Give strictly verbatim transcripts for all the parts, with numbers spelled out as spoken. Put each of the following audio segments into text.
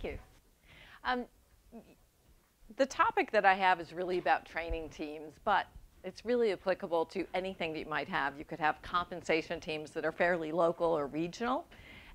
Thank you. Um, the topic that I have is really about training teams, but it's really applicable to anything that you might have. You could have compensation teams that are fairly local or regional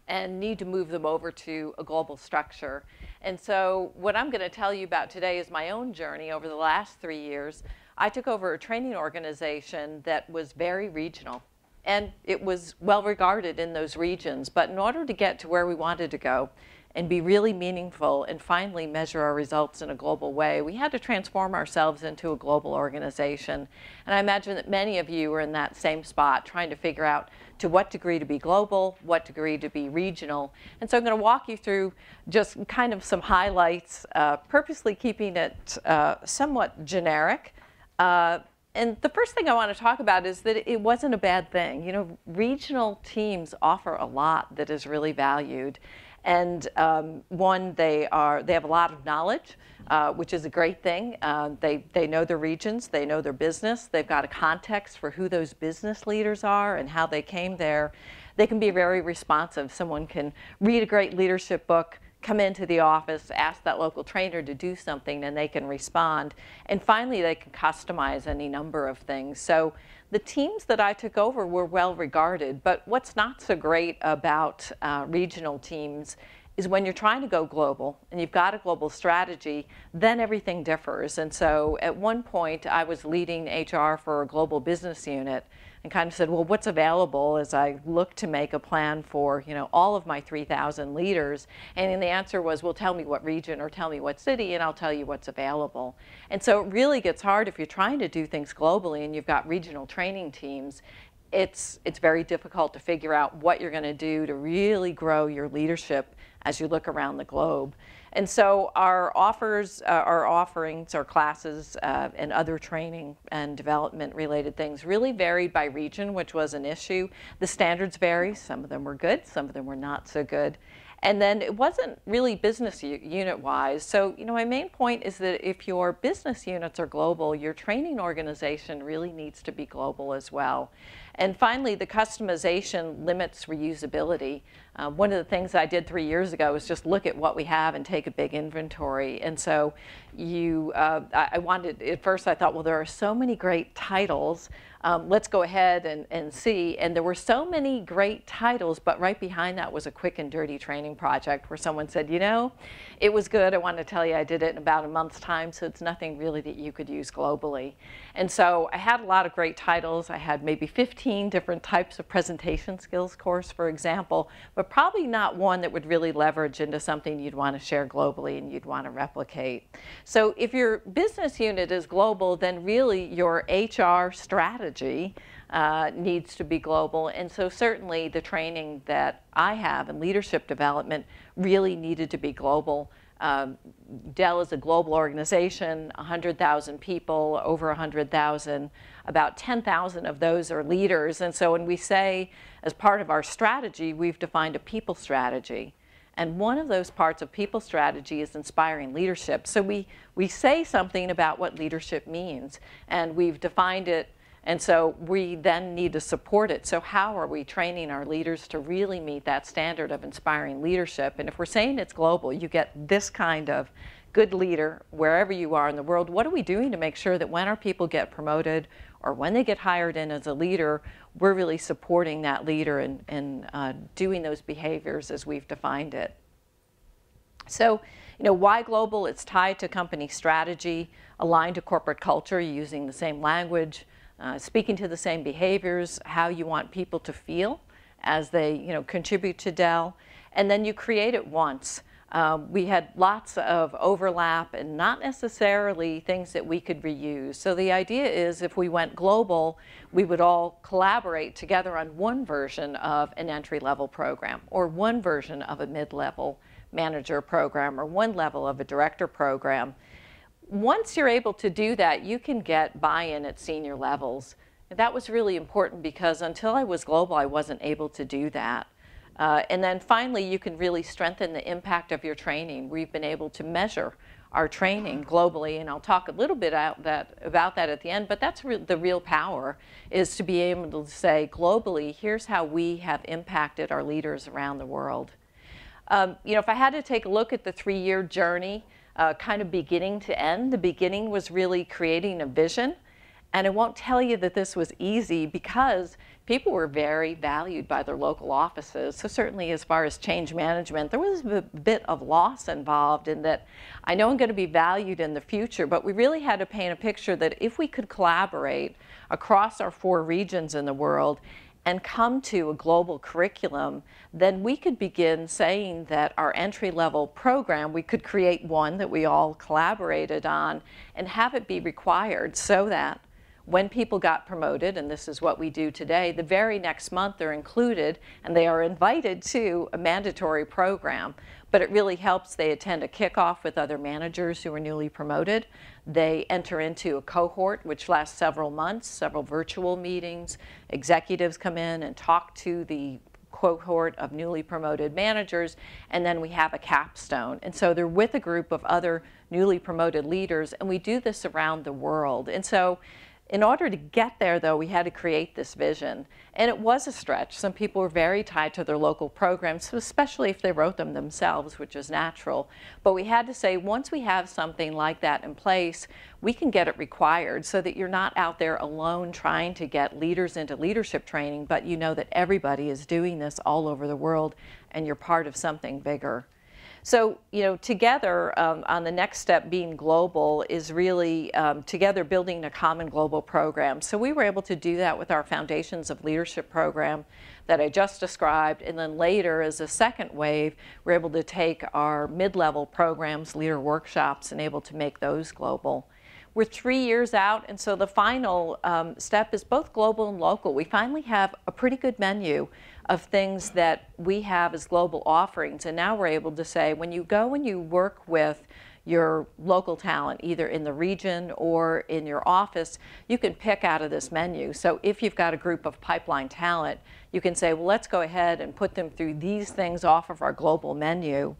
and need to move them over to a global structure. And so what I'm going to tell you about today is my own journey over the last three years. I took over a training organization that was very regional, and it was well regarded in those regions. But in order to get to where we wanted to go and be really meaningful and finally measure our results in a global way, we had to transform ourselves into a global organization. And I imagine that many of you are in that same spot, trying to figure out to what degree to be global, what degree to be regional. And so I'm going to walk you through just kind of some highlights, uh, purposely keeping it uh, somewhat generic. Uh, And the first thing I want to talk about is that it wasn't a bad thing. You know, regional teams offer a lot that is really valued. And um, one, they are they have a lot of knowledge, uh, which is a great thing. Uh, they, they know their regions, they know their business, they've got a context for who those business leaders are and how they came there. They can be very responsive. Someone can read a great leadership book, come into the office, ask that local trainer to do something, and they can respond. And finally, they can customize any number of things. So the teams that I took over were well regarded, but what's not so great about uh, regional teams is when you're trying to go global and you've got a global strategy, then everything differs. And so at one point, I was leading H R for a global business unit and kind of said, well, what's available as I look to make a plan for, you know, all of my three thousand leaders. And then the answer was, well, tell me what region or tell me what city and I'll tell you what's available. And so it really gets hard if you're trying to do things globally and you've got regional training teams. It's, it's very difficult to figure out what you're going to do to really grow your leadership as you look around the globe. And so our offers, uh, our offerings, our classes, uh, and other training and development related things really varied by region, which was an issue. The standards vary. Some of them were good, some of them were not so good. And then it wasn't really business unit wise. So, you know, my main point is that if your business units are global, your training organization really needs to be global as well. And finally, the customization limits reusability. Uh, one of the things I did three years ago was just look at what we have and take a big inventory. And so you, uh, I, I wanted, at first I thought, well, there are so many great titles. Um, let's go ahead and, and see. And there were so many great titles, but right behind that was a quick and dirty training project where someone said, you know, it was good. I wanted to tell you I did it in about a month's time, so it's nothing really that you could use globally. And so I had a lot of great titles. I had maybe fifteen different types of presentation skills course, for example, but probably not one that would really leverage into something you'd want to share globally and you'd want to replicate. So if your business unit is global, then really your H R strategy Uh, needs to be global. And so certainly the training that I have in leadership development really needed to be global. Um, Dell is a global organization, one hundred thousand people, over one hundred thousand. About ten thousand of those are leaders. And so when we say, as part of our strategy, we've defined a people strategy. And one of those parts of people strategy is inspiring leadership. So we, we say something about what leadership means, and we've defined it. And so we then need to support it. So how are we training our leaders to really meet that standard of inspiring leadership? And if we're saying it's global, you get this kind of good leader wherever you are in the world. What are we doing to make sure that when our people get promoted or when they get hired in as a leader, we're really supporting that leader and, and uh, doing those behaviors as we've defined it? So, you know, why global? It's tied to company strategy, aligned to corporate culture, using the same language, Uh, speaking to the same behaviors, how you want people to feel as they, you know, contribute to Dell. And then you create it once. Uh, we had lots of overlap and not necessarily things that we could reuse. So the idea is if we went global, we would all collaborate together on one version of an entry-level program or one version of a mid-level manager program or one level of a director program. Once you're able to do that, you can get buy-in at senior levels. And that was really important because until I was global, I wasn't able to do that. Uh, and then finally, you can really strengthen the impact of your training. We've been able to measure our training globally, and I'll talk a little bit about that, about that at the end, but that's re- the real power, is to be able to say globally, here's how we have impacted our leaders around the world. Um, you know, if I had to take a look at the three-year journey, uh, kind of beginning to end, the beginning was really creating a vision. And I won't tell you that this was easy, because people were very valued by their local offices. So certainly as far as change management, there was a bit of loss involved in that. I know I'm going to be valued in the future, but we really had to paint a picture that if we could collaborate across our four regions in the world and come to a global curriculum, then we could begin saying that our entry-level program, we could create one that we all collaborated on and have it be required, so that when people got promoted, and this is what we do today, the very next month they're included and they are invited to a mandatory program. But it really helps. They attend a kickoff with other managers who are newly promoted. They enter into a cohort which lasts several months, several virtual meetings. Executives come in and talk to the cohort of newly promoted managers, and then we have a capstone. And so they're with a group of other newly promoted leaders, and we do this around the world. And so in order to get there, though, we had to create this vision. And it was a stretch. Some people were very tied to their local programs, especially if they wrote them themselves, which is natural. But we had to say, once we have something like that in place, we can get it required, so that you're not out there alone trying to get leaders into leadership training, but you know that everybody is doing this all over the world, and you're part of something bigger. So, you know, together um, on the next step, being global, is really um, together building a common global program. So we were able to do that with our Foundations of Leadership program that I just described. And then later, as a second wave, we're able to take our mid-level programs, leader workshops, and able to make those global. We're three years out, and so the final um, step is both global and local. We finally have a pretty good menu of things that we have as global offerings, and now we're able to say, when you go and you work with your local talent, either in the region or in your office, you can pick out of this menu. So if you've got a group of pipeline talent, you can say, well, let's go ahead and put them through these things off of our global menu.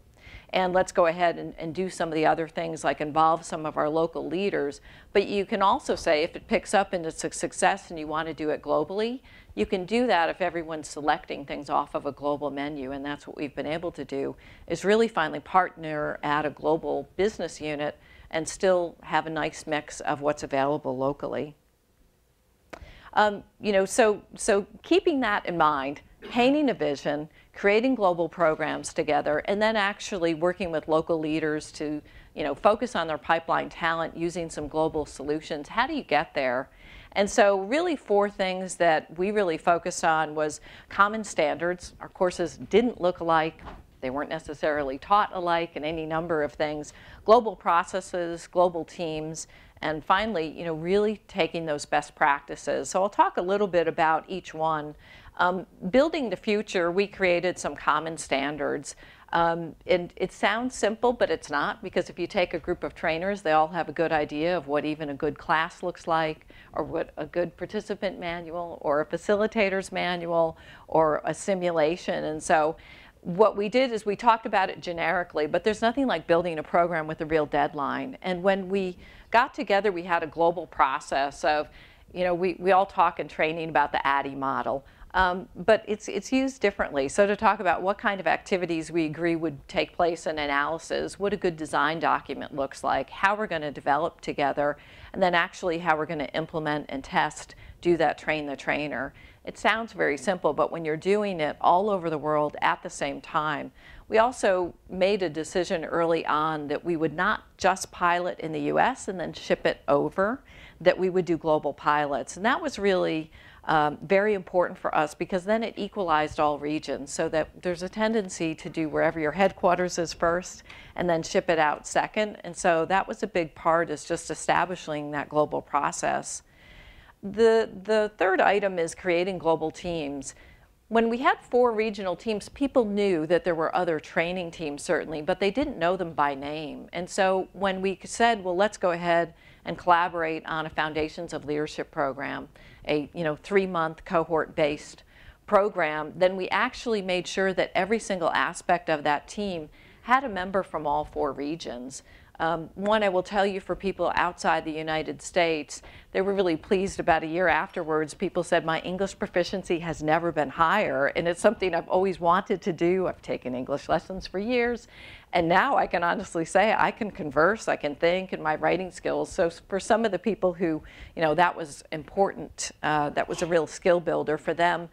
And let's go ahead and, and do some of the other things, like involve some of our local leaders. But you can also say, if it picks up and it's a success and you want to do it globally, you can do that if everyone's selecting things off of a global menu. And that's what we've been able to do, is really finally partner at a global business unit and still have a nice mix of what's available locally. Um, you know, so, so keeping that in mind, painting a vision, creating global programs together, and then actually working with local leaders to, you know, focus on their pipeline talent using some global solutions. How do you get there? And so really four things that we really focused on was common standards. Our courses didn't look alike. They weren't necessarily taught alike, in any number of things. Global processes, global teams, and finally, you know, really taking those best practices. So I'll talk a little bit about each one. Um, building the future, we created some common standards. Um, and it sounds simple, but it's not, because if you take a group of trainers, they all have a good idea of what even a good class looks like, or what a good participant manual, or a facilitator's manual, or a simulation. And so what we did is we talked about it generically, but there's nothing like building a program with a real deadline. And when we got together, we had a global process of, you know, we, we all talk in training about the ADDIE model. Um, but it's, it's used differently. So to talk about what kind of activities we agree would take place in analysis, what a good design document looks like, how we're going to develop together, and then actually how we're going to implement and test, do that train the trainer. It sounds very simple, but when you're doing it all over the world at the same time. We also made a decision early on that we would not just pilot in the U S and then ship it over, that we would do global pilots. And that was really Um, very important for us, because then it equalized all regions, so that there's a tendency to do wherever your headquarters is first and then ship it out second. And so that was a big part, is just establishing that global process. The, the third item is creating global teams. When we had four regional teams, people knew that there were other training teams, certainly, but they didn't know them by name. And so when we said, well, let's go ahead and collaborate on a Foundations of Leadership program, a you know three-month cohort-based program, then we actually made sure that every single aspect of that team had a member from all four regions. Um, one, I will tell you, for people outside the United States, they were really pleased. About a year afterwards, people said, my English proficiency has never been higher, and it's something I've always wanted to do. I've taken English lessons for years, and now I can honestly say I can converse, I can think, and my writing skills. So for some of the people who, you know, that was important, uh, that was a real skill builder for them.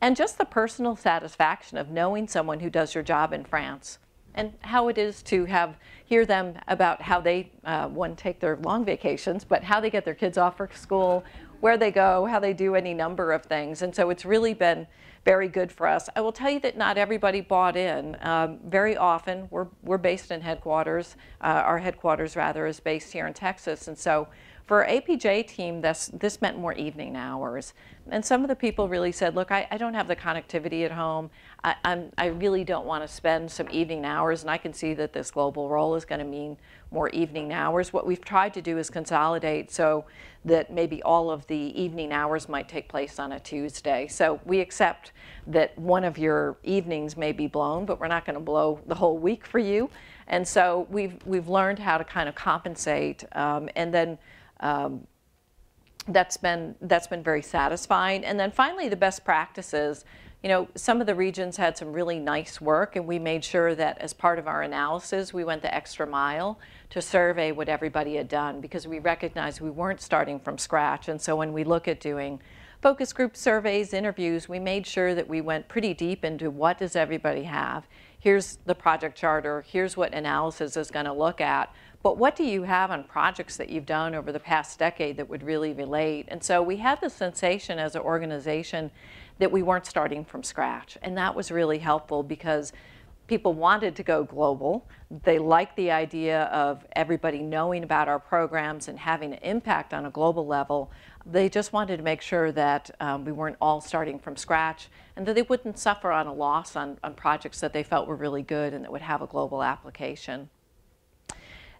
And just the personal satisfaction of knowing someone who does your job in France, and how it is to have hear them about how they, uh, one, take their long vacations, but how they get their kids off for school, where they go, how they do any number of things. And so it's really been very good for us. I will tell you that not everybody bought in. Um, very often, we're, we're based in headquarters. Uh, our headquarters, rather, is based here in Texas. And so for our A P J team, this, this meant more evening hours. And some of the people really said, look, I, I don't have the connectivity at home. I, I'm, I really don't want to spend some evening hours, and I can see that this global role is going to mean more evening hours. What we've tried to do is consolidate so that maybe all of the evening hours might take place on a Tuesday. So we accept that one of your evenings may be blown, but we're not going to blow the whole week for you. And so we've, we've learned how to kind of compensate, um, and then Um, that's been that's been very satisfying. And then finally, the best practices. You know, some of the regions had some really nice work, and we made sure that as part of our analysis, we went the extra mile to survey what everybody had done, because we recognized we weren't starting from scratch. And so when we look at doing focus group surveys, interviews, we made sure that we went pretty deep into what does everybody have. Here's the project charter, here's what analysis is going to look at, but what do you have on projects that you've done over the past decade that would really relate? And so we had the sensation as an organization that we weren't starting from scratch, and that was really helpful because people wanted to go global. They liked the idea of everybody knowing about our programs and having an impact on a global level. They just wanted to make sure that um, we weren't all starting from scratch, and that they wouldn't suffer on a loss on, on projects that they felt were really good and that would have a global application.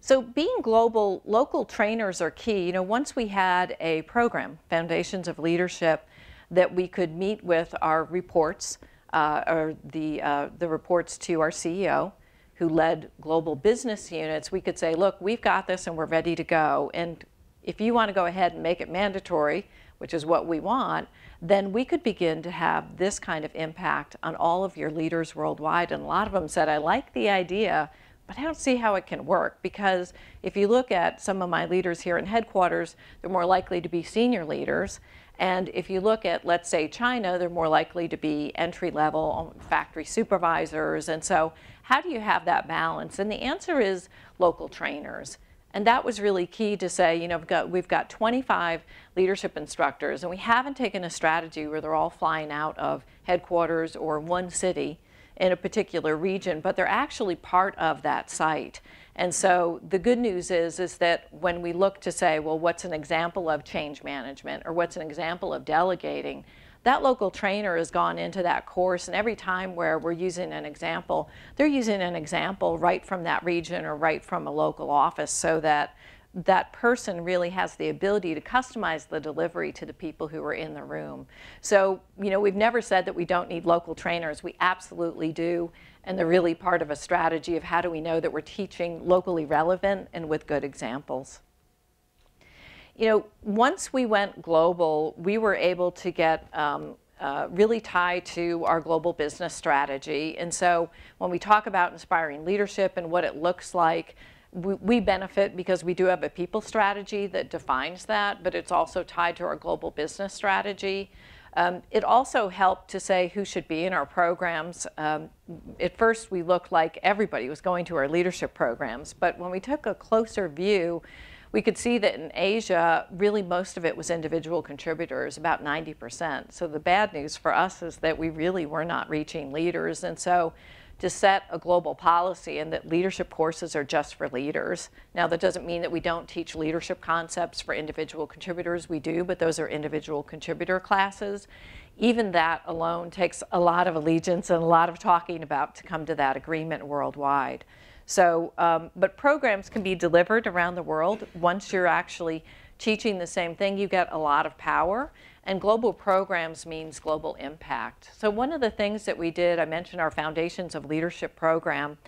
So being global, local trainers are key. You know, once we had a program, Foundations of Leadership, that we could meet with our reports, Uh, or the, uh, the reports to our C E O, who led global business units, we could say, look, we've got this and we're ready to go. And if you want to go ahead and make it mandatory, which is what we want, then we could begin to have this kind of impact on all of your leaders worldwide. And a lot of them said, I like the idea, but I don't see how it can work, because if you look at some of my leaders here in headquarters, they're more likely to be senior leaders. And if you look at, let's say, China, they're more likely to be entry-level factory supervisors. And so how do you have that balance? And the answer is local trainers. And that was really key to say, you know, we've got, we've got twenty-five leadership instructors, and we haven't taken a strategy where they're all flying out of headquarters or one city in a particular region, but they're actually part of that site. And so the good news is, is that when we look to say, well, what's an example of change management, or what's an example of delegating, that local trainer has gone into that course, and every time where we're using an example, they're using an example right from that region or right from a local office, so that that person really has the ability to customize the delivery to the people who are in the room. So, you know, we've never said that we don't need local trainers. We absolutely do. And they're really part of a strategy of how do we know that we're teaching locally relevant and with good examples. You know, once we went global, we were able to get um, Uh, really tied to our global business strategy. And so when we talk about inspiring leadership and what it looks like, we, we benefit because we do have a people strategy that defines that, but it's also tied to our global business strategy. Um, it also helped to say who should be in our programs. Um, at first, we looked like everybody was going to our leadership programs, but when we took a closer view, we could see that in Asia, really most of it was individual contributors, about ninety percent. So the bad news for us is that we really were not reaching leaders. And so to set a global policy and that leadership courses are just for leaders. Now, that doesn't mean that we don't teach leadership concepts for individual contributors. We do, but those are individual contributor classes. Even that alone takes a lot of allegiance and a lot of talking about to come to that agreement worldwide. So, um, but programs can be delivered around the world. Once you're actually teaching the same thing, you get a lot of power. And global programs means global impact. So one of the things that we did, I mentioned our Foundations of Leadership program.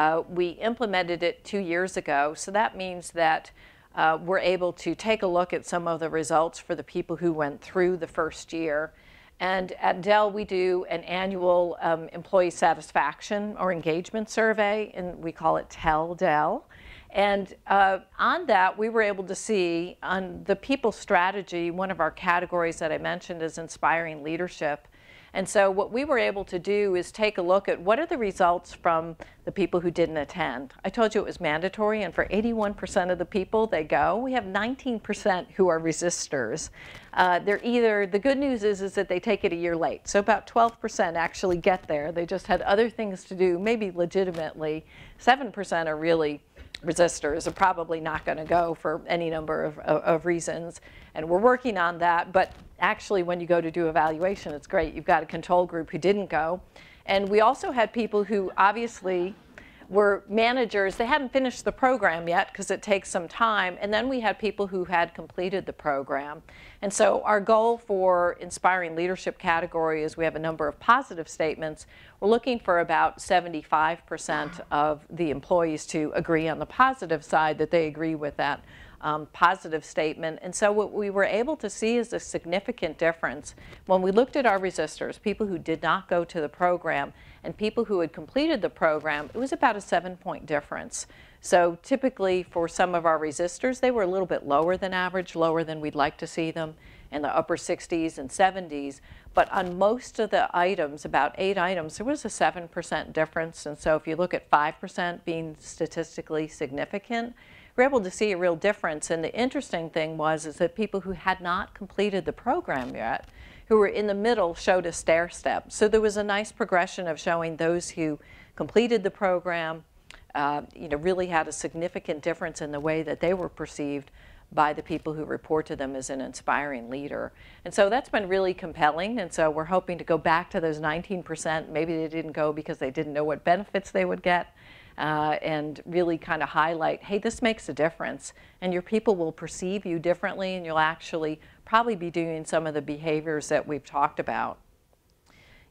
Uh, we implemented it two years ago, so that means that uh, we're able to take a look at some of the results for the people who went through the first year. And at Dell, we do an annual um, employee satisfaction or engagement survey, and we call it Tell Dell. And uh, on that, we were able to see on the people strategy, one of our categories that I mentioned is inspiring leadership. And so what we were able to do is take a look at what are the results from the people who didn't attend. I told you it was mandatory, and for eighty-one percent of the people, they go. We have nineteen percent who are resistors. Uh, they're either, the good news is, is that they take it a year late. So about twelve percent actually get there. They just had other things to do, maybe legitimately. seven percent are really resistors, are probably not going to go for any number of, of, of reasons. And we're working on that, but actually when you go to do evaluation, it's great. You've got a control group who didn't go. And we also had people who obviously were managers. They hadn't finished the program yet because it takes some time. And then we had people who had completed the program. And so our goal for inspiring leadership category is we have a number of positive statements. We're looking for about seventy-five percent of the employees to agree on the positive side, that they agree with that Um, positive statement. And so what we were able to see is a significant difference when we looked at our resistors, people who did not go to the program, and people who had completed the program. It was about a seven-point difference. So typically for some of our resistors, they were a little bit lower than average, lower than we'd like to see them, in the upper sixties and seventies. But on most of the items, about eight items, there was a seven percent difference. And so if you look at five percent being statistically significant, we're able to see a real difference. And the interesting thing was is that people who had not completed the program yet, who were in the middle, showed a stair step. So there was a nice progression of showing those who completed the program uh, you know, really had a significant difference in the way that they were perceived by the people who report to them as an inspiring leader. And so that's been really compelling, and so we're hoping to go back to those nineteen percent. Maybe they didn't go because they didn't know what benefits they would get, uh, and really kind of highlight, hey, this makes a difference, and your people will perceive you differently, and you'll actually probably be doing some of the behaviors that we've talked about.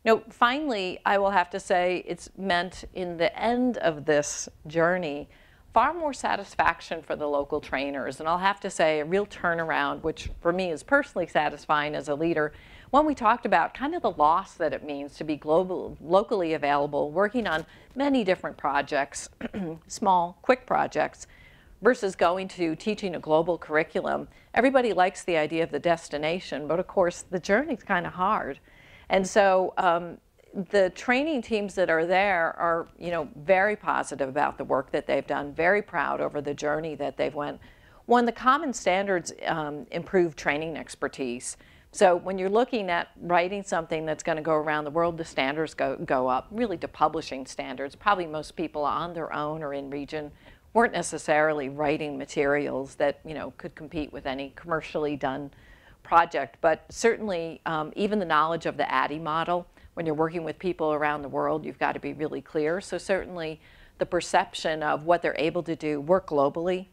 Now, finally, I will have to say it's meant in the end of this journey far more satisfaction for the local trainers, and I'll have to say a real turnaround, which for me is personally satisfying as a leader. When we talked about kind of the loss that it means to be global, locally available, working on many different projects, small, quick projects, versus going to teaching a global curriculum. Everybody likes the idea of the destination, but of course the journey's kind of hard. And so um, the training teams that are there are, you know, very positive about the work that they've done, very proud over the journey that they've went. One, the common standards um, improve training expertise. So when you're looking at writing something that's going to go around the world, the standards go, go up, really to publishing standards. Probably most people on their own or in region weren't necessarily writing materials that, you know, could compete with any commercially done project. But certainly um, even the knowledge of the ADDIE model, when you're working with people around the world, you've got to be really clear. So certainly the perception of what they're able to do, work globally,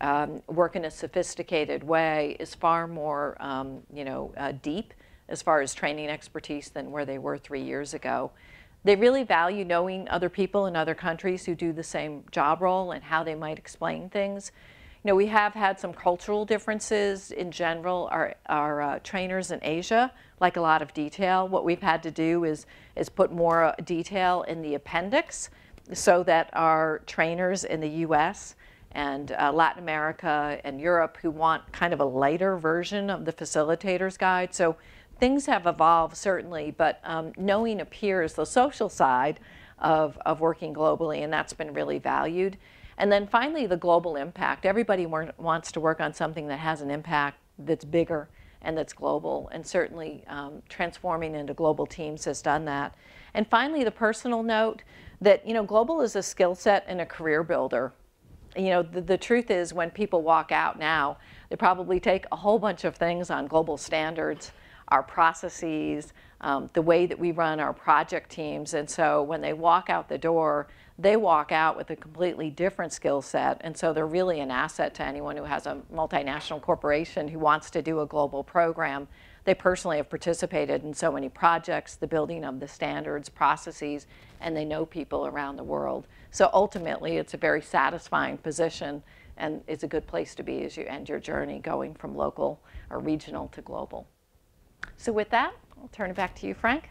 um, work in a sophisticated way, is far more um, you know, uh, deep as far as training expertise than where they were three years ago. They really value knowing other people in other countries who do the same job role and how they might explain things. You know, we have had some cultural differences in general. Our, our uh, trainers in Asia like a lot of detail. What we've had to do is, is put more detail in the appendix so that our trainers in the U S and uh, Latin America and Europe who want kind of a lighter version of the facilitator's guide. So things have evolved certainly, but um, knowing appears the social side of, of working globally, and that's been really valued. And then finally, the global impact. Everybody wants to work on something that has an impact that's bigger and that's global, and certainly um, transforming into global teams has done that. And finally, the personal note that, you know, global is a skill set and a career builder. You know, the, the truth is when people walk out now, they probably take a whole bunch of things on global standards, our processes, um, the way that we run our project teams. And so when they walk out the door, they walk out with a completely different skill set, and so they're really an asset to anyone who has a multinational corporation who wants to do a global program. They personally have participated in so many projects, the building of the standards, processes, and they know people around the world. So ultimately, it's a very satisfying position, and it's a good place to be as you end your journey going from local or regional to global. So with that, I'll turn it back to you, Frank.